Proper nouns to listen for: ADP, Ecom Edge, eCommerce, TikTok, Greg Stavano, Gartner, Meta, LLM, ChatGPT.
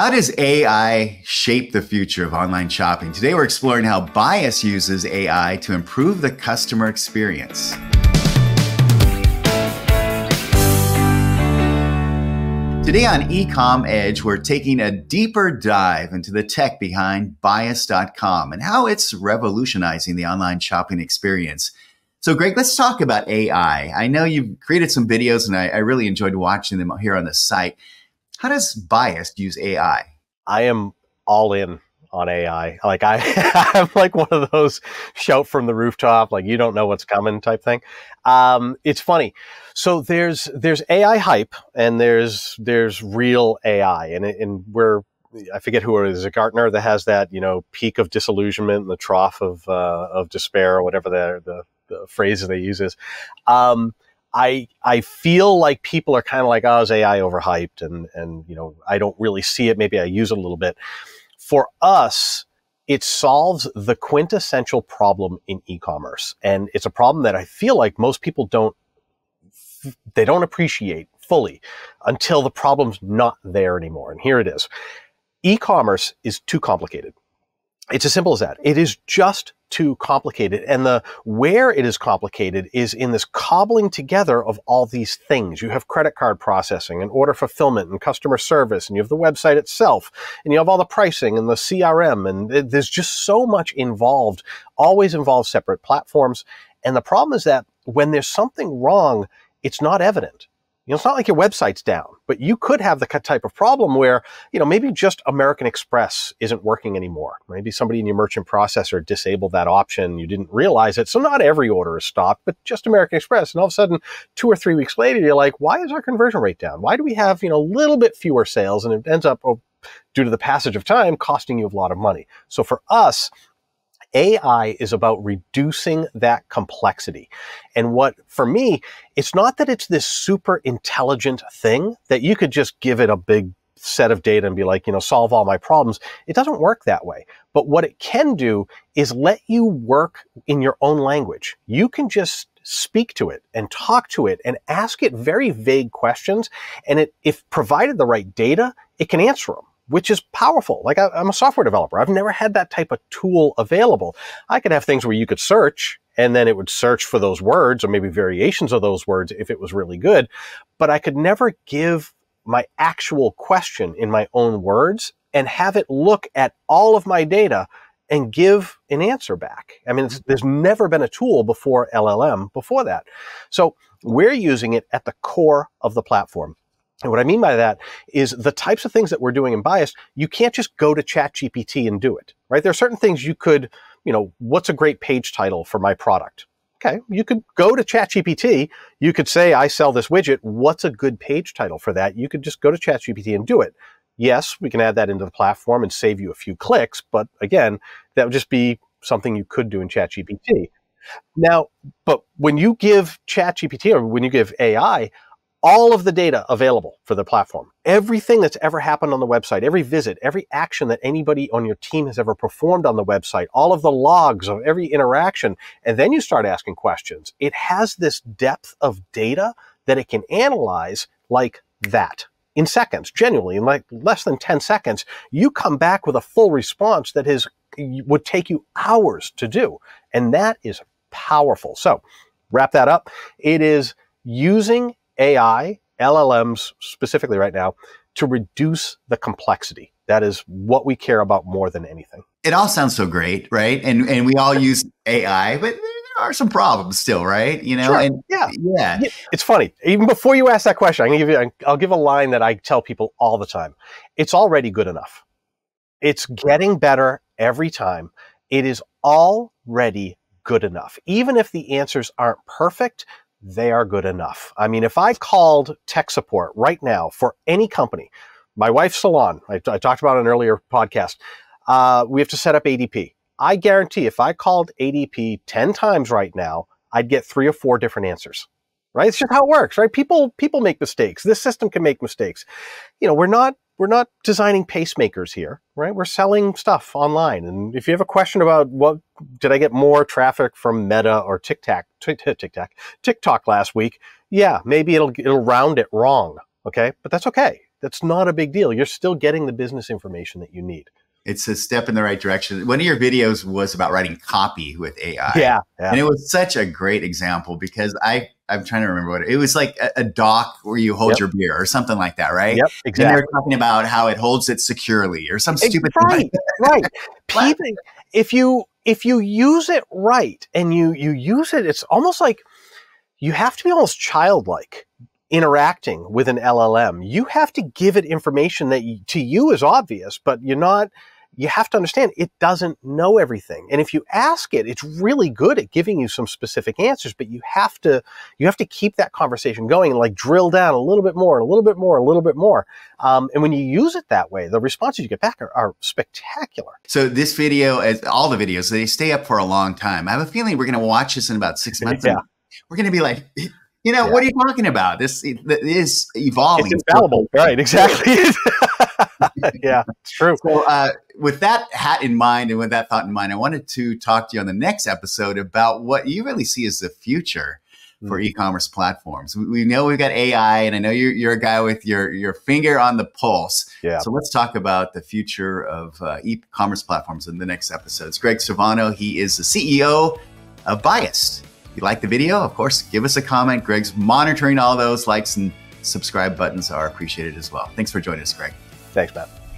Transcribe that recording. How does AI shape the future of online shopping? Today we're exploring how Buyist uses AI to improve the customer experience. Today on Ecom Edge, we're taking a deeper dive into the tech behind Buyist.com and how it's revolutionizing the online shopping experience. So Greg, let's talk about AI. I know you've created some videos and I really enjoyed watching them here on the site. How does Buyist use AI? I am all in on AI. Like I'm like one of those shout from the rooftop, like you don't know what's coming type thing. It's funny. So there's AI hype and there's real AI, and we're, I forget who it is, a Gartner that has that, you know, peak of disillusionment and the trough of despair, or whatever the phrase they use is. I feel like people are kind of like, oh, is AI overhyped? And, you know, I don't really see it. Maybe I use it a little bit. For us, it solves the quintessential problem in e-commerce. And it's a problem that I feel like most people don't appreciate fully until the problem's not there anymore. And here it is. E-commerce is too complicated. It's as simple as that. It is just too complicated. And the where it is complicated is in this cobbling together of all these things. You have credit card processing and order fulfillment and customer service, and you have the website itself, and you have all the pricing and the CRM, and there's just so much involved, always involves separate platforms. And the problem is that when there's something wrong, it's not evident. You know, it's not like your website's down, but you could have the type of problem where, you know, maybe just American Express isn't working anymore. Maybe somebody in your merchant processor disabled that option. You didn't realize it. So not every order is stopped, but just American Express. And all of a sudden, 2 or 3 weeks later, you're like, why is our conversion rate down? Why do we have, you know, a little bit fewer sales? And it ends up, due to the passage of time, costing you a lot of money. So for us, AI is about reducing that complexity. And what, for me, it's not that it's this super intelligent thing that you could just give it a big set of data and be like, you know, solve all my problems. It doesn't work that way. But what it can do is let you work in your own language. You can just speak to it and talk to it and ask it very vague questions. And it, if provided the right data, it can answer them, which is powerful. Like I'm a software developer. I've never had that type of tool available. I could have things where you could search and then it would search for those words or maybe variations of those words if it was really good, but I could never give my actual question in my own words and have it look at all of my data and give an answer back. I mean, there's never been a tool before LLM before that. So we're using it at the core of the platform. And what I mean by that is the types of things that we're doing in Buyist, you can't just go to ChatGPT and do it, right? There are certain things you could, you know, what's a great page title for my product? Okay, you could go to ChatGPT, you could say, I sell this widget, what's a good page title for that? You could just go to ChatGPT and do it. Yes, we can add that into the platform and save you a few clicks, but again, that would just be something you could do in ChatGPT. Now, but when you give ChatGPT or when you give AI, all of the data available for the platform, everything that's ever happened on the website, every visit, every action that anybody on your team has ever performed on the website, all of the logs of every interaction, and then you start asking questions. It has this depth of data that it can analyze like that in seconds, genuinely, in like less than 10 seconds. You come back with a full response that would take you hours to do, and that is powerful. So wrap that up. It is using AI, LLMs specifically right now, to reduce the complexity. That is what we care about more than anything. It all sounds so great, right? And we all use AI, but there are some problems still, right? You know, sure. And yeah. It's funny. Even before you ask that question, I'll give a line that I tell people all the time. It's already good enough. It's getting better every time. It is already good enough. Even if the answers aren't perfect, they are good enough. I mean, if I called tech support right now for any company, my wife's salon, I talked about on an earlier podcast, we have to set up ADP. I guarantee if I called ADP 10 times right now, I'd get 3 or 4 different answers, right? It's just how it works, right? People make mistakes. This system can make mistakes. You know, we're not designing pacemakers here, right? We're selling stuff online. And if you have a question about, well, did I get more traffic from Meta or TikTok last week? Yeah, maybe it'll round it wrong, okay? But that's okay. that's not a big deal. You're still getting the business information that you need. It's a step in the right direction. One of your videos was about writing copy with AI. Yeah. And it was such a great example because I'm trying to remember what it was like a dock where you hold your beer or something like that, right? Yep, exactly. And they're talking about how it holds it securely or some stupid thing. Right, right. People, if you use it right and you use it, it's almost like you have to be almost childlike interacting with an LLM. You have to give it information that to you is obvious, but you're not. You have to understand it doesn't know everything. And if you ask it, it's really good at giving you some specific answers, but you have to keep that conversation going and like drill down a little bit more, a little bit more, a little bit more. And when you use it that way, the responses you get back are spectacular. So this video, as all the videos, they stay up for a long time. I have a feeling we're going to watch this in about 6 months. Yeah. We're going to be like, you know, what are you talking about? This is evolving. It's infallible. Right, exactly. Yeah, it's true. So with that hat in mind and with that thought in mind, I wanted to talk to you on the next episode about what you really see as the future for e-commerce platforms. We know we've got AI, and I know you're a guy with your finger on the pulse. Yeah. So let's talk about the future of e-commerce platforms in the next episode. It's Greg Stavano. He is the CEO of Buyist. If you like the video, of course, give us a comment. Greg's monitoring all those likes and subscribe buttons are appreciated as well. Thanks for joining us, Greg. Thanks, Matt.